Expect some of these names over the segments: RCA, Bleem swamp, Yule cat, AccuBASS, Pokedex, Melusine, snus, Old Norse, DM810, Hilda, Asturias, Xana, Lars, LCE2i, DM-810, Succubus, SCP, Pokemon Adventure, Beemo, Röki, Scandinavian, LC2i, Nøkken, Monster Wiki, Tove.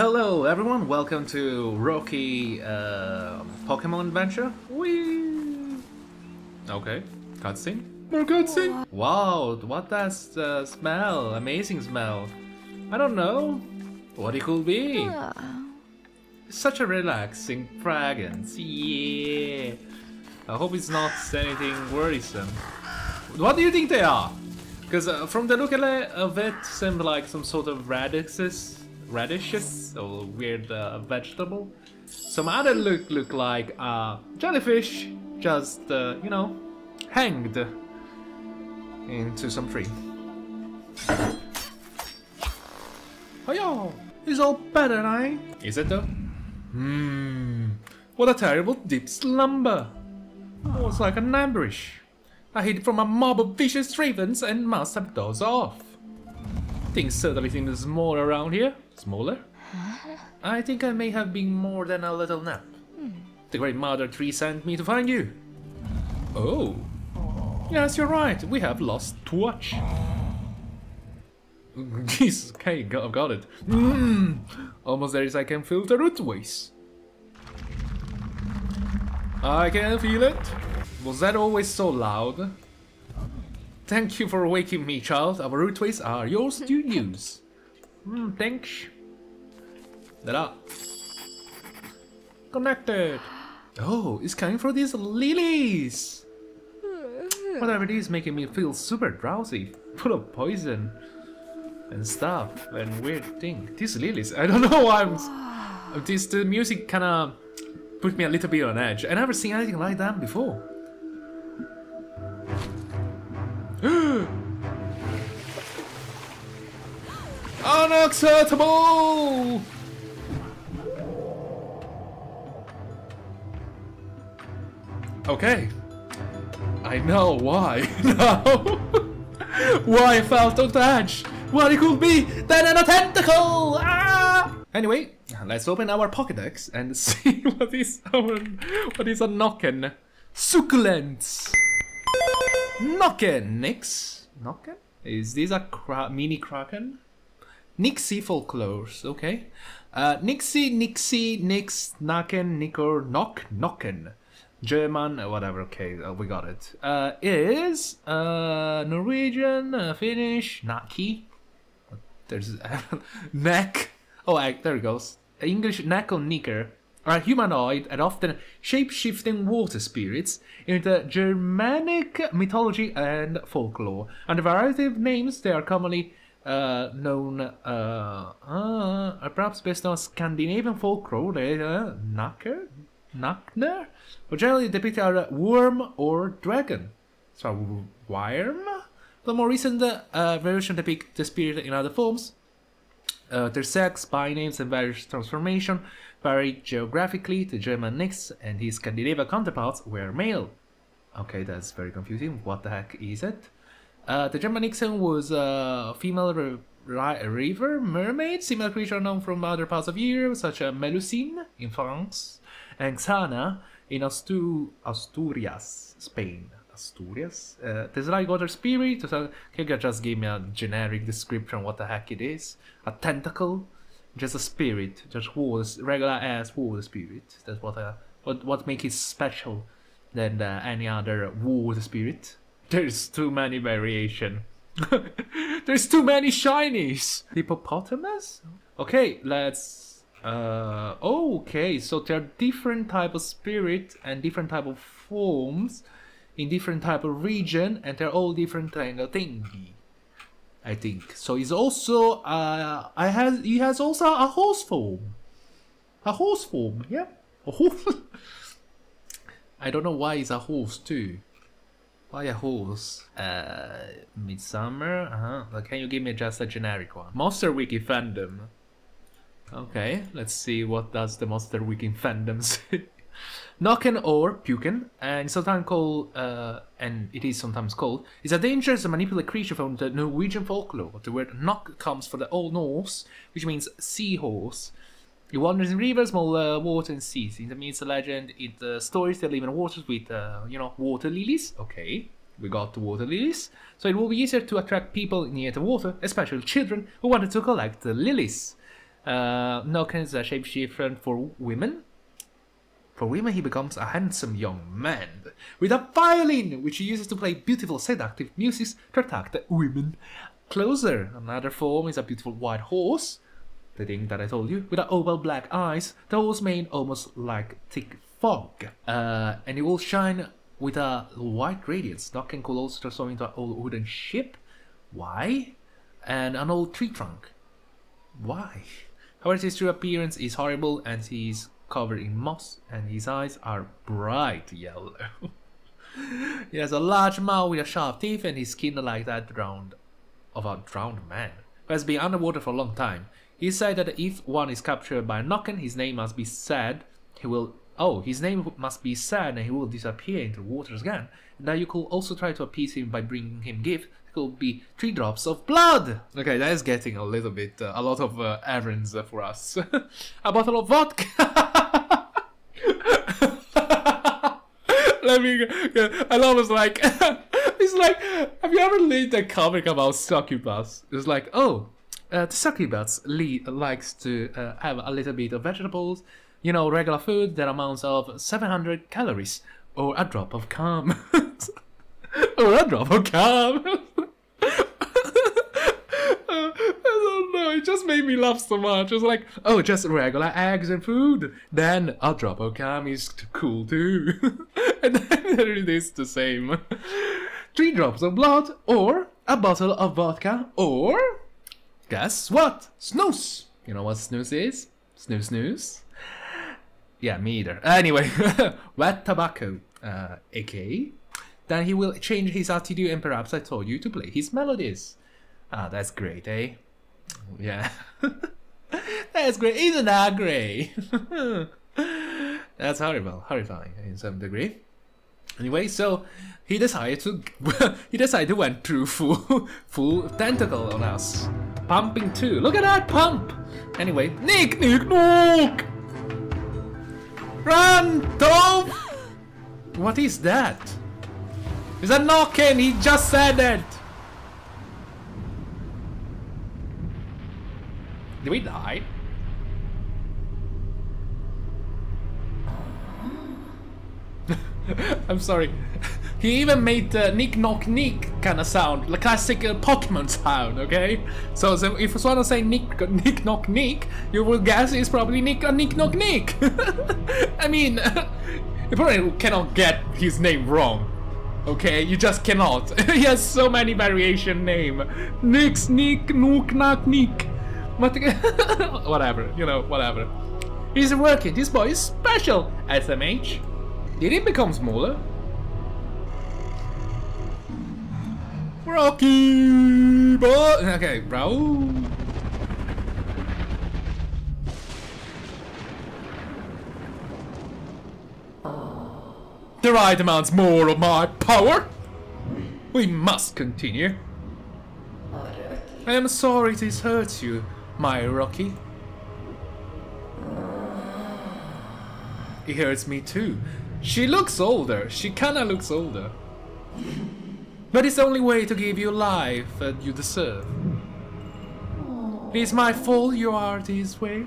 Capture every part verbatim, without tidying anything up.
Hello everyone, welcome to Röki uh, Pokemon Adventure. Whee! Okay, cutscene? More cutscene? Wow, what does the smell? Amazing smell. I don't know what it could be. Yeah. Such a relaxing fragrance, yeah. I hope it's not anything worrisome. What do you think they are? Because uh, from the look of it, seems like some sort of radixes. Radishes or weird uh, vegetable. Some other look look like uh, jellyfish, just uh, you know, hanged into some tree. Oh yo, it's all better, right? Is it though? Hmm. What a terrible deep slumber. Oh, it's like a nightmarish. I hid from a mob of vicious ravens and must have dozed off. Things certainly seem small around here. Smaller? I think I may have been more than a little nap. Hmm. The Great Mother Tree sent me to find you. Oh. Aww. Yes, you're right. We have lost touch. Jesus, okay, got, got it. Mm. Almost there is I can feel the root ways. I can feel it. Was that always so loud? Thank you for waking me, child. Our rootways are yours to use. Mm, thanks. Ta-da. Connected. Oh, it's coming for these lilies. Whatever it is, making me feel super drowsy, full of poison and stuff and weird thing. These lilies, I don't know why. I'm, this the music kind of put me a little bit on edge. I never seen anything like that before. Unacceptable! Okay. I know why now. Why I felt on edge. What it could be than a tentacle! Ah! Anyway, let's open our Pokedex and see what is our what is a Nøkken. Succulents! Nøkken, Nix? Nøkken? Is this a cra mini kraken? Nixie folklores, okay. Uh, Nixie, Nixie, Nix, Naken, Nicker, Knock, Knocken. German, whatever, okay, uh, we got it. Uh, is uh, Norwegian, uh, Finnish, Naki. There's uh, neck. Oh, uh, there it goes. English, neck or Nicker. Are humanoid and often shape-shifting water spirits in the Germanic mythology and folklore. Under a variety of names, they are commonly uh, known, uh, uh, perhaps based on Scandinavian folklore, they uh, Nacker, Nackner, but generally depicted are worm or dragon. So, worm? The more recent uh, version depicts the spirit in other forms. Uh, their sex, by names and various transformation varied geographically. The German Nix and his Scandinavian counterparts were male. Okay, that's very confusing. What the heck is it? Uh, the German Nixon was a female re ri river mermaid, similar creature known from other parts of Europe, such as Melusine in France and Xana in Astu Asturias, Spain. Asturias? Uh, the Sly Water Spirit, Kega just gave me a generic description what the heck it is. A tentacle, just a spirit, just was regular ass water spirit. That's what uh, what, what makes it special than uh, any other water spirit. There's too many variation. There's too many shinies! Hippopotamus? Okay, let's... Uh, okay, so there are different type of spirit and different type of forms in different type of region, and they're all different kind of thingy, I think. So he's also, uh, I has he has also a horse form, a horse form, yeah, a horse. I don't know why it's a horse too. Why a horse? Uh, Midsummer. Uh huh. Can you give me just a generic one? Monster Wiki fandom. Okay, let's see what does the Monster Wiki fandom say. Nøkken or Puken, and sometimes called, uh, and it is sometimes called, is a dangerous and manipulative creature from the Norwegian folklore. The word Nøkken comes from the Old Norse, which means seahorse. It wanders in rivers, small uh, water and seas. It means a legend. It uh, stories that live in waters with, uh, you know, water lilies. Okay, we got the water lilies. So it will be easier to attract people near the water, especially children who wanted to collect the lilies. Uh, Nøkken is a shapeshifter for women. For women, he becomes a handsome young man with a violin, which he uses to play beautiful, seductive music to attract women closer. Another form is a beautiful white horse, the thing that I told you, with oval black eyes, the horse mane almost like thick fog. Uh, and it will shine with a white radiance. Nøkken could also transform into an old wooden ship. Why? And an old tree trunk. Why? However, his true appearance is horrible and he's covered in moss and his eyes are bright yellow. He has a large mouth with a sharp teeth and his skin like that round of a drowned man who has been underwater for a long time. He said that if one is captured by Nøkken, his name must be said. He will oh his name must be said and he will disappear into the waters again. Now you could also try to appease him by bringing him gifts. Could be three drops of blood. Okay, that is getting a little bit uh, a lot of uh, errands uh, for us. A bottle of vodka. Let me go. I almost like it's like, have you ever read a comic about Succubus? It's like, oh, uh, the Succubus Lee likes to uh, have a little bit of vegetables, you know, regular food that amounts of seven hundred calories or a drop of calm. Or a drop of calm. It just made me laugh so much. It was like, oh, just regular eggs and food. Then a drop of calm is cool too. And then there it is the same. Three drops of blood or a bottle of vodka or... guess what? Snus. You know what snus is? Snus, snus. Yeah, me either. Anyway, wet tobacco, uh, aka... Then he will change his attitude and perhaps I told you to play his melodies. Ah, that's great, eh? Yeah. That's great. Isn't that great? That's horrible, horrifying in some degree. Anyway, so he decided to he decided to went through full full tentacle on us. Pumping too. Look at that pump! Anyway, Nick Nick Nook! Run, Tove! What is that? Is that Nøkken? He just said it! Did we die? I'm sorry. He even made the nick knock nick kind of sound, the classic uh, Pokemon sound, okay? So, so if you want to say nick nick knock nick, you will guess it's probably nick uh, nick knock nick. I mean, you probably cannot get his name wrong. Okay, you just cannot. He has so many variation name. Nick, sneak, nook, knock, nick. Whatever, you know, whatever. He's working, this boy is special. S M H. Did he become smaller? Rocky boy. Okay, bro. The right demands more of my power. We must continue. Oh, I am sorry this hurts you, my Röki. It hurts me too. She looks older. She kinda looks older. But it's the only way to give you life that you deserve. It's my fault you are this way.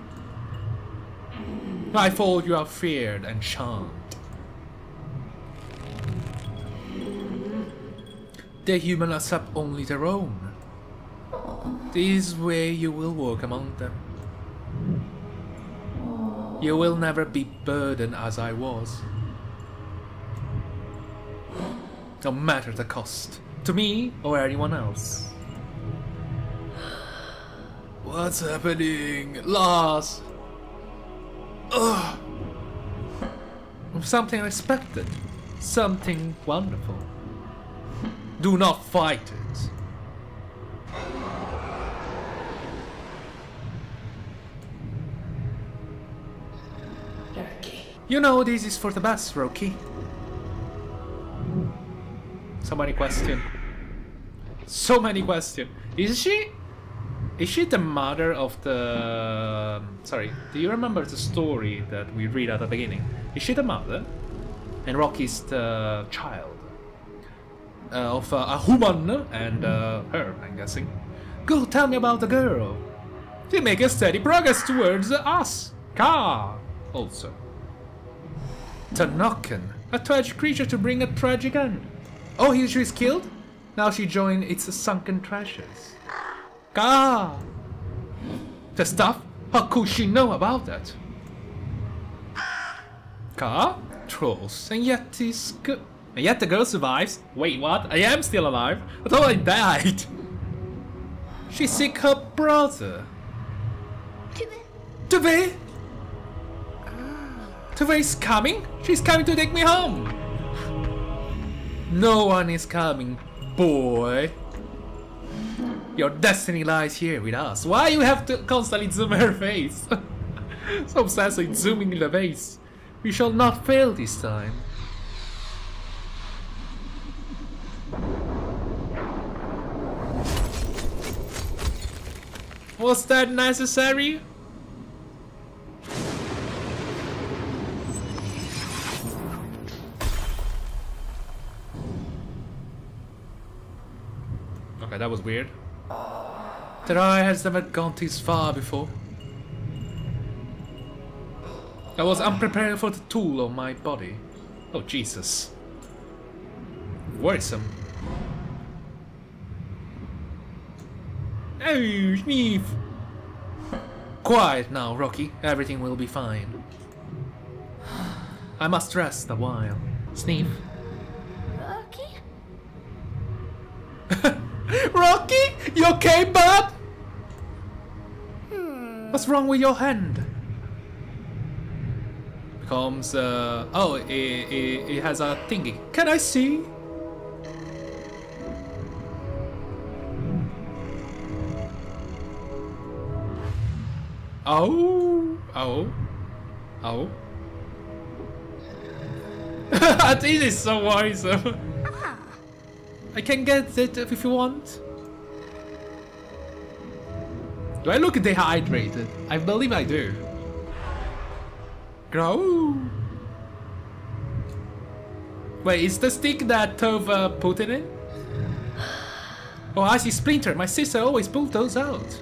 My fault you are feared and charmed. The human accept only their own. This way you will walk among them. You will never be burdened as I was. No matter the cost, to me or anyone else. What's happening? Lars! Ugh. Something unexpected. Something wonderful. Do not fight it. Röki. You know this is for the best, Röki. So many questions. So many questions. Is she? Is she the mother of the? Sorry. Do you remember the story that we read at the beginning? Is she the mother? And Röki's the child. Uh, of uh, a human and uh, her, I'm guessing. Go tell me about the girl. They make a steady progress towards us. Ka! Also. The Nøkken, a tragic creature to bring a tragic end. Oh, here she's killed? Now she joined its sunken treasures. Ka! The stuff? How could she know about that? Ka? Trolls. And yet this good. And yet the girl survives. Wait, what? I am still alive. I thought I died. She seek her brother. Tove? Tove is coming? She's coming to take me home. No one is coming, boy. Your destiny lies here with us. Why you have to constantly zoom her face? So obsessed with zooming in the face. We shall not fail this time. Was that necessary? Okay, that was weird. That I has never gone this far before. I was unprepared for the tool on my body. Oh, Jesus. Worrisome. Oh, sneeze. Quiet now, Röki. Everything will be fine. I must rest a while. Sneeze. Röki? Röki? You okay, bud? Hmm. What's wrong with your hand? Becomes, uh... oh, it, it, it has a thingy. Can I see? Oh, oh, oh. This is so worrisome. I can get it if you want. Do I look dehydrated? I believe I do. Grow. Wait, is the stick that Tove put it in? Oh, I see splinter. My sister always pulled those out.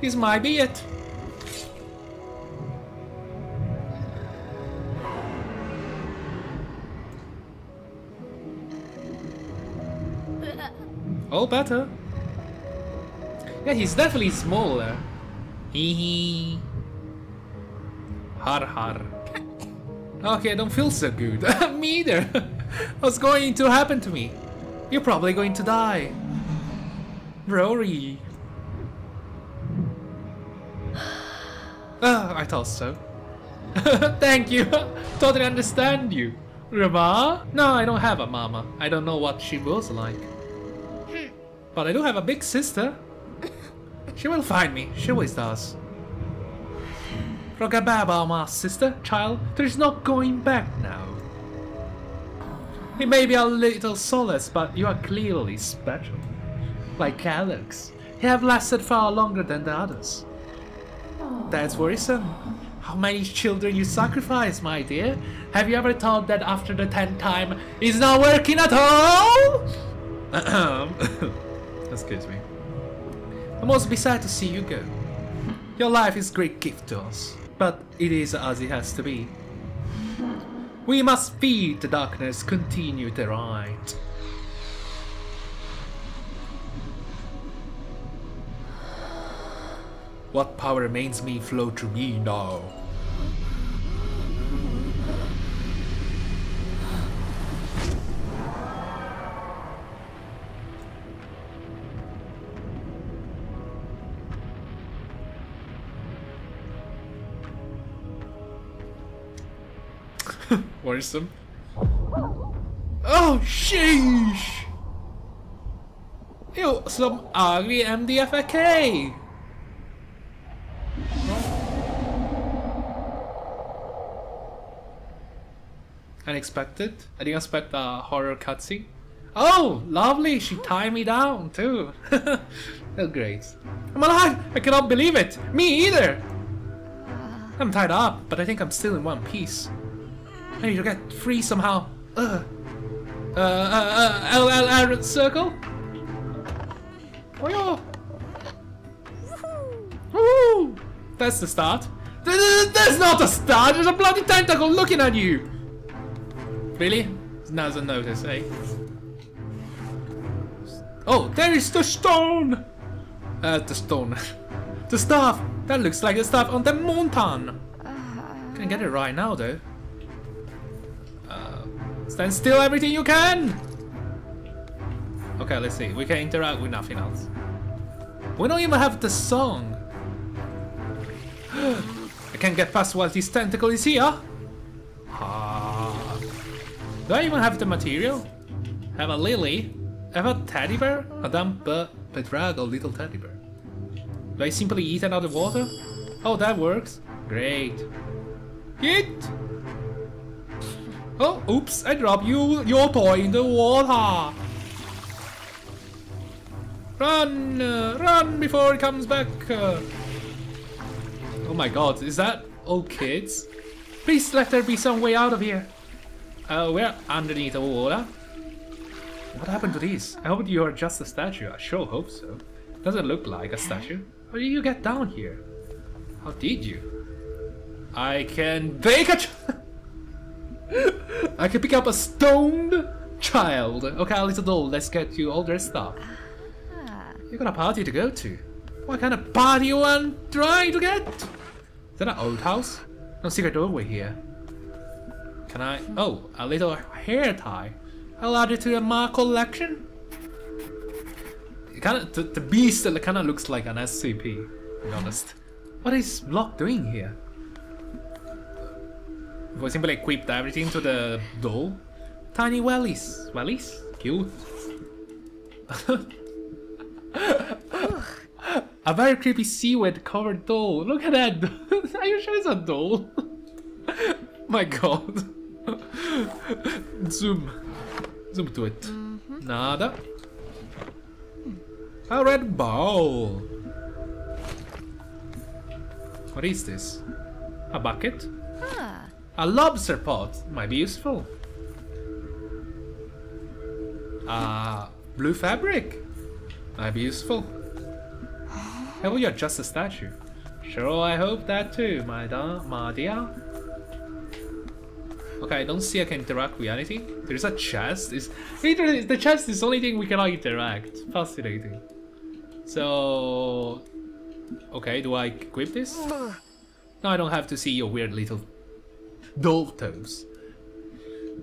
This might be it. All better. Yeah, he's definitely smaller. Hee. Har har. Okay, I don't feel so good. Me either. What's going to happen to me? You're probably going to die. Rory. Oh, I thought so. Thank you. Totally understand you. Mama? No, I don't have a mama. I don't know what she was like. But I do have a big sister. She will find me. She always does. Rogababa, my sister, child. There's no going back now. It may be a little solace, but you are clearly special. Like Alex. You have lasted far longer than the others. That's worrisome. How many children you sacrifice, my dear? Have you ever thought that after the tenth time, it's not working at all? Excuse me. I'm also beside to see you go. Your life is a great gift to us, but it is as it has to be. We must feed the darkness, continue the ride. What power remains me flow through me now? Worrisome. Oh, sheesh! Ew, some ugly M D F A K! Unexpected. I didn't expect a horror cutscene. Oh, lovely! She tied me down too. Oh, great! I'm alive! I cannot believe it. Me either. I'm tied up, but I think I'm still in one piece. I need to get free somehow. Ugh. Uh, uh, uh, L L R circle? Oh, woohoo! That's the start. There's not a start! There's a bloody tentacle looking at you! Really? Now's a notice, eh? Oh, there is the stone! Uh, the stone. The staff! That looks like the staff on the mountain! Can't get it right now, though. Uh, stand still everything you can! Okay, let's see. We can interact with nothing else. We don't even have the song! I can't get past while this tentacle is here! Uh, do I even have the material? Have a lily? Have a teddy bear? A damn bedraggled little teddy bear. Do I simply eat another water? Oh, that works. Great. Yeet! Oh, oops, I dropped you, your toy in the water! Run! Uh, run before it comes back! Uh. Oh my god, is that all kids? Please let there be some way out of here! Uh, we're underneath the water. What happened to these? I hope you are just a statue. I sure hope so. Doesn't look like a statue. How did you get down here? How did you? I can bake a ch I can pick up a stoned child. Okay, little doll, let's get you all dressed up. You got a party to go to. What kind of party you I'm trying to get? Is that an old house? No secret doorway here. Can I? Oh, a little hair tie. I'll add it to my collection. It kinda, the, the beast kind of looks like an S C P, to be honest. What is Block doing here? We simply equipped everything to the doll. Tiny wellies. Wellies? Cute. A very creepy seaweed covered doll. Look at that. Are you sure it's a doll? My god. Zoom. Zoom to it. Mm-hmm. Nada. A red ball. What is this? A bucket? Huh. A lobster pot. Might be useful. Uh, blue fabric. Might be useful. Hey, well, you're just a statue. Sure, I hope that too, my, da my dear. Okay, I don't see I can interact with anything. There's a chest. It's, the chest is the only thing we cannot interact. Fascinating. So... okay, do I equip this? No, I don't have to see your weird little doll toes.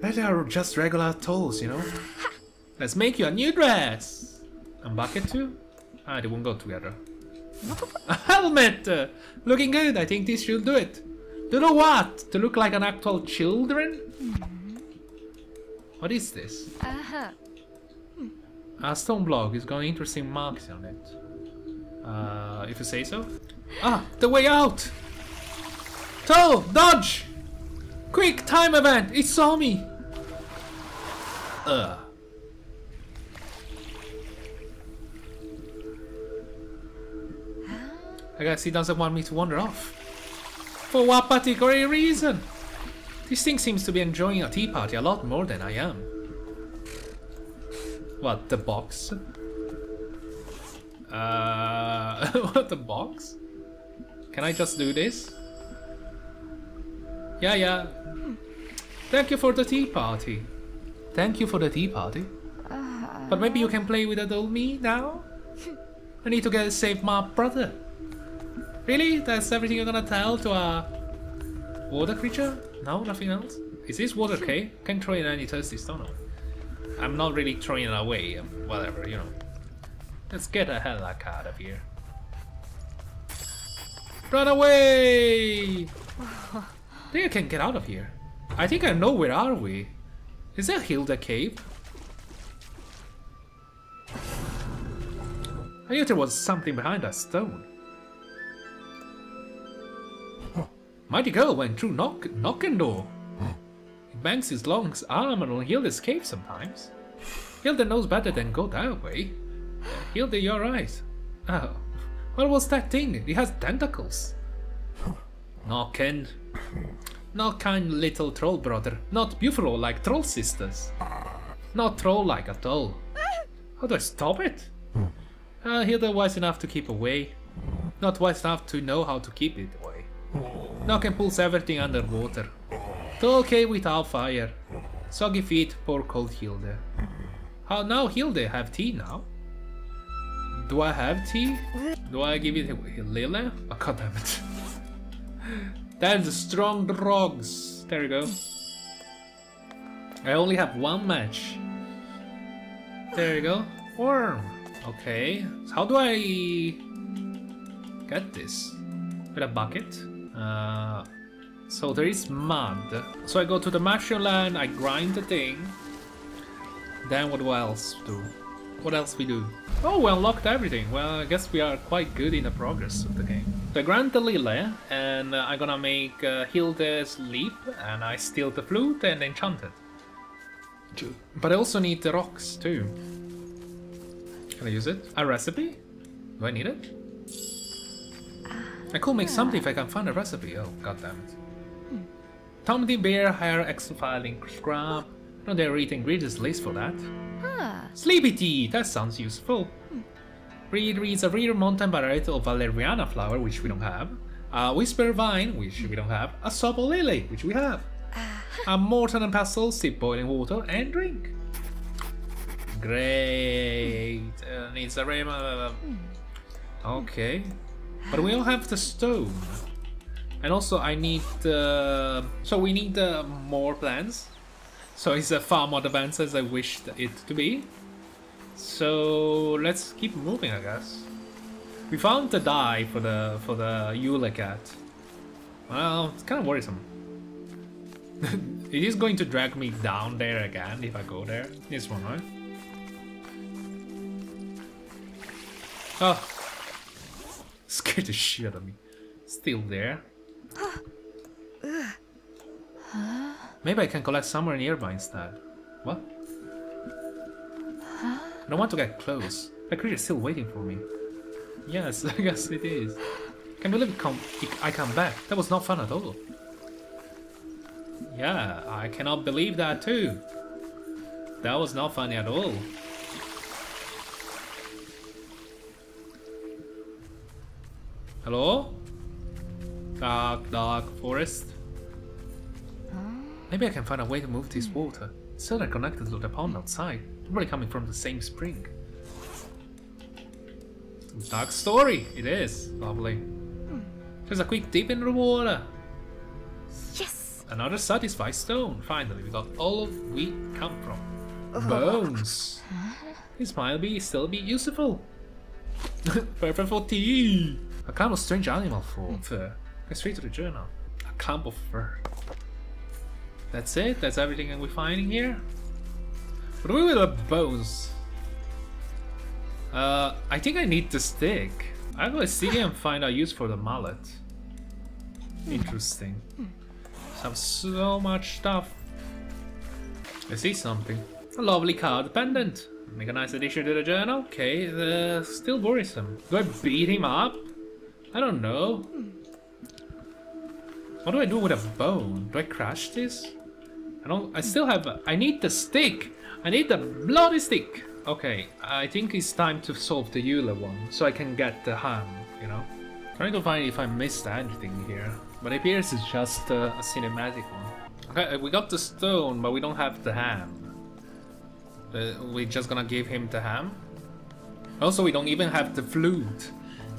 They are just regular toes, you know? Let's make you a new dress! And bucket too? Ah, they won't go together. A helmet! Uh, looking good, I think this should do it. To do what? To look like an actual children? Mm-hmm. What is this? Uh-huh. A stone block is got interesting marks on it. Uh, if you say so. Ah, the way out! Toe! Dodge! Quick, time event! It saw me! Ugh. I guess he doesn't want me to wander off. For what particular reason? This thing seems to be enjoying a tea party a lot more than I am. What, the box? Uh, what, the box? Can I just do this? Yeah, yeah. Thank you for the tea party. Thank you for the tea party. But maybe you can play with adult me now? I need to get save my brother. Really? That's everything you're gonna tell to a water creature? No, nothing else? Is this water okay? Can't throw in any thirsty stone. I'm not really throwing it away, whatever, you know. Let's get the hell out of here. Run away! I think I can get out of here. I think I know where are we. Is that Hilda cave? I knew there was something behind that stone. Mighty girl went through Nøkken door. It bangs his long arm and will Hilda escape sometimes. Hilda knows better than go that way. Hilda, you're right. Oh, what was that thing? It has tentacles. Nøkken. Not kind little troll brother. Not beautiful like troll sisters. Not troll like at all. How do I stop it? Uh, Hilda wise enough to keep away. Not wise enough to know how to keep it away. Nøkken pulls everything underwater. Tall cave without fire. Soggy feet, poor cold Hilda. How now Hilda, have tea now? Do I have tea? Do I give it away, Lila? Oh, god damn it. That's strong drugs. There we go. I only have one match. There you go. Worm. Okay. How do I get this? With a bucket? Uh, so there is mud. So I go to the mushroom land, I grind the thing. Then what do I else do? What else we do? Oh, we unlocked everything. Well, I guess we are quite good in the progress of the game. So I grind the Lily, and uh, I'm gonna make uh, Hilda's leap, and I steal the flute and enchant it. But I also need the rocks too. Can I use it? A recipe? Do I need it? I could make something if I can find a recipe. Oh, goddammit. Hmm. Tomty bear hair exfiling scrub. No, there are ingredients list for that. Huh. Sleepy tea! That sounds useful. Hmm. Reed reads a rare mountain variety of valeriana flower, which we don't have. A whisper vine, which we don't have. A sopal lily, which we have. A mortar and pestle, sip boiling water and drink. Great. Uh, needs a ram. Uh, okay. But we all have the stone. And also I need... Uh, so we need uh, more plants. So it's uh, far more advanced as I wished it to be. So let's keep moving, I guess. We found the dye for the, for the Yule cat. Well, it's kind of worrisome. It is going to drag me down there again if I go there. This one, right? Oh. Scared the shit out of me. Still there. Maybe I can collect somewhere nearby instead. What? I don't want to get close. The creature is still waiting for me. Yes, I guess it is. Can't believe it come, it, I come back. That was not fun at all. Yeah, I cannot believe that too. That was not funny at all. Hello? Dark, dark forest. Maybe I can find a way to move this water. It's still not connected to the pond outside. Probably coming from the same spring. Dark story, it is. Lovely. Just a quick dip in the water. Yes! Another satisfied stone. Finally, we got all of we come from. Bones. This might be still be useful. Perfect for tea. A clump of strange animal fur. Let's read to the journal. A clump of fur. That's it. That's everything that we find in here. What do we with the bones? Uh, I think I need the stick. I'll go see and find a use for the mallet. Interesting. Have so much stuff. I see something. A lovely card pendant. Make a nice addition to the journal. Okay, uh, still worrisome. Do I beat him up? I don't know. What do I do with a bone? Do I crush this? I don't. I still have. A, I need the stick. I need the bloody stick. Okay, I think it's time to solve the Yule one, so I can get the ham. You know. Trying to find if I missed anything here. But it appears it's just uh, a cinematic one. Okay, we got the stone, but we don't have the ham. Uh, we're just gonna give him the ham. Also, we don't even have the flute.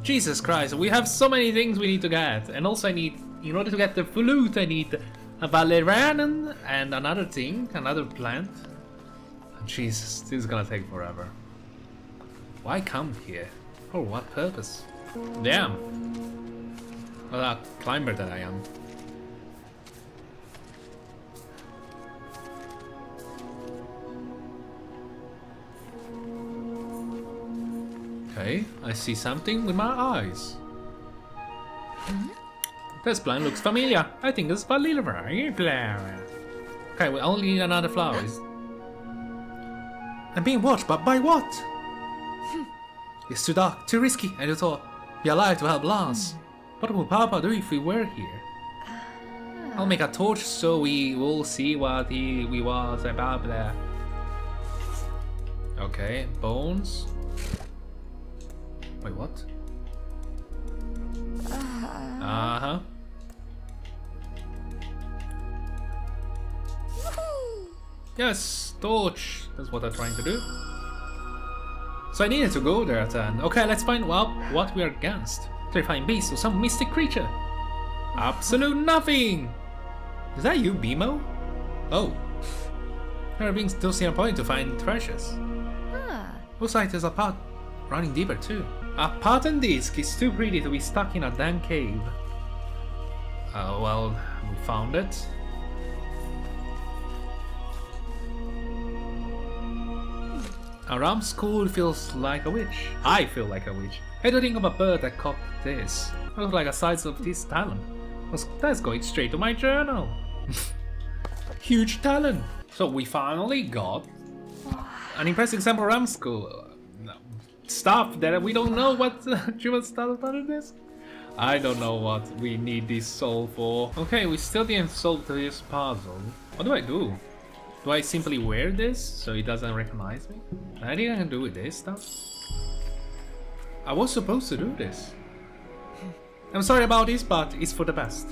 Jesus Christ, we have so many things we need to get. And also I need, in order to get the flute, I need a valerian and another thing, another plant. Jesus, this is gonna take forever. Why come here? For what purpose? Damn. What a climber that I am. Okay, I see something with my eyes. This plant looks familiar. I think it's valerian flower. Okay, we only need another flower. I'm being watched, but by what? It's too dark, too risky, and you thought be alive to help Lance. What would Papa do if we were here? I'll make a torch so we will see what he we was about there. Okay, bones. Wait, what? Uh-huh. Yes, torch. That's what I'm trying to do. So I needed to go there then. Okay, let's find out what we're against. Terrifying beast or some mystic creature. Absolute nothing! Is that you, Beemo? Oh. There are beings still seen a point to find treasures. Huh. Looks like there's a path running deeper too. A pattern disc is too pretty to be stuck in a damn cave. Uh, well, we found it. Around school feels like a witch. I feel like a witch. I don't think of a bird that caught this. I look like a size of this talon. That's going straight to my journal. Huge talon. So we finally got an impressive example around school. Stuff that we don't know what human started on this. I don't know what we need this soul for. Okay, we still didn't solve this puzzle. What do I do? Do I simply wear this so it doesn't recognize me? I didn't have to do with this stuff. I was supposed to do this. I'm sorry about this, but it's for the best.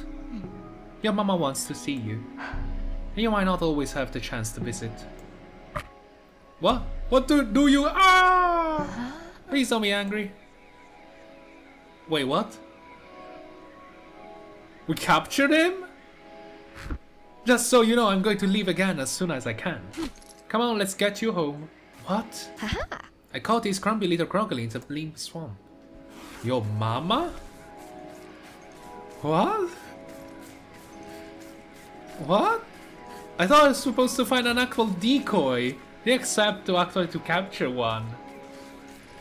Your mama wants to see you. And you might not always have the chance to visit. What? What do, do you- Ah! Please don't be angry. Wait, what? We captured him? Just so you know, I'm going to leave again as soon as I can. Come on, let's get you home. What? Aha. I caught this grumpy little crocodile in the Bleem swamp. Your mama? What? What? I thought I was supposed to find an actual decoy. They accept to actually to capture one.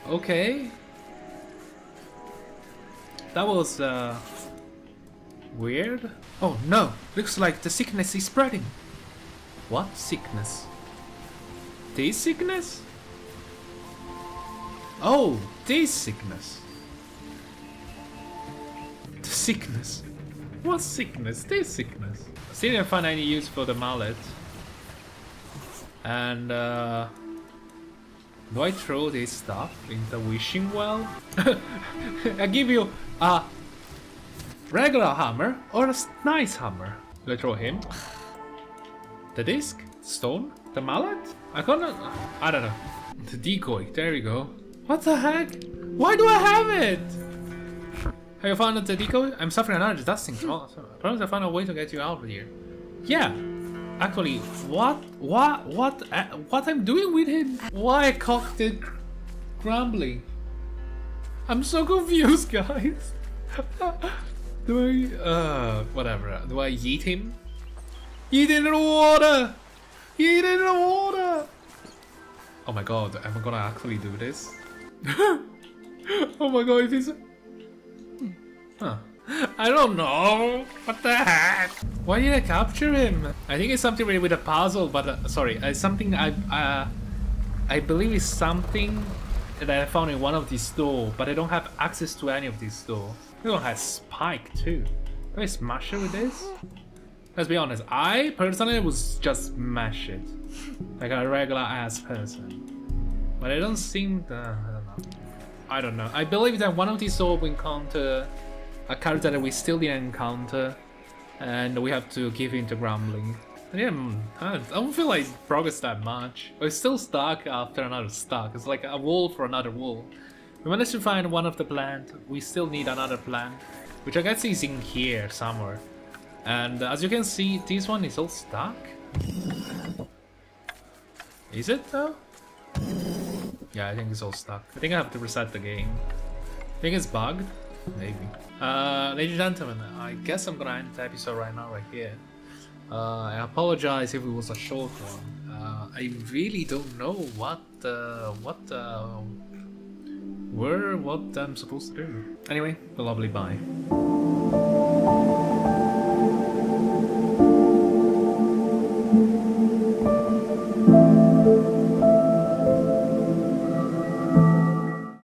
Okay. That was uh... weird. Oh no! Looks like the sickness is spreading. What sickness? This sickness? Oh, this sickness. The sickness. What sickness? This sickness. Still didn't find any use for the mallet. And uh... do I throw this stuff in the wishing well? I give you a regular hammer or a nice hammer. Do I throw him? The disc? Stone? The mallet? I cannot... I don't know. The decoy, there we go. What the heck? Why do I have it? Have you found the decoy? I'm suffering another dusting. Oh, I promise I found a way to get you out of here. Yeah. Actually, what, what, what, uh, what I'm doing with him? Why I cocked it grumbling? I'm so confused, guys. Do I, uh, whatever. Do I yeet him? Yeet in the water! Yeet in the water! Oh my god, am I gonna actually do this? Oh my god, it is... Huh. I don't know. What the heck? Why did I capture him? I think it's something really with a puzzle, but uh, sorry, it's something I uh, I believe is something that I found in one of these stores, but I don't have access to any of these stores. This one has spike too. Can I smash it with this? Let's be honest. I personally would just smash it like a regular ass person, but I don't seem to. I don't know. I don't know. I believe that one of these stores will encounter a character that we still didn't encounter, and we have to give him to grumbling. Yeah, I don't feel like progress that much. We're still stuck after another stuck. It's like a wall for another wall. We managed to find one of the plant. We still need another plant, which I guess is in here somewhere. And as you can see, this one is all stuck. Is it though? Yeah, I think it's all stuck. I think I have to reset the game. I think it's bugged. Maybe. Uh, ladies and gentlemen, I guess I'm gonna end the episode right now, right here. Uh, I apologize if it was a short one. Uh, I really don't know what, uh, what, uh, where, what I'm supposed to do. Anyway, a lovely bye.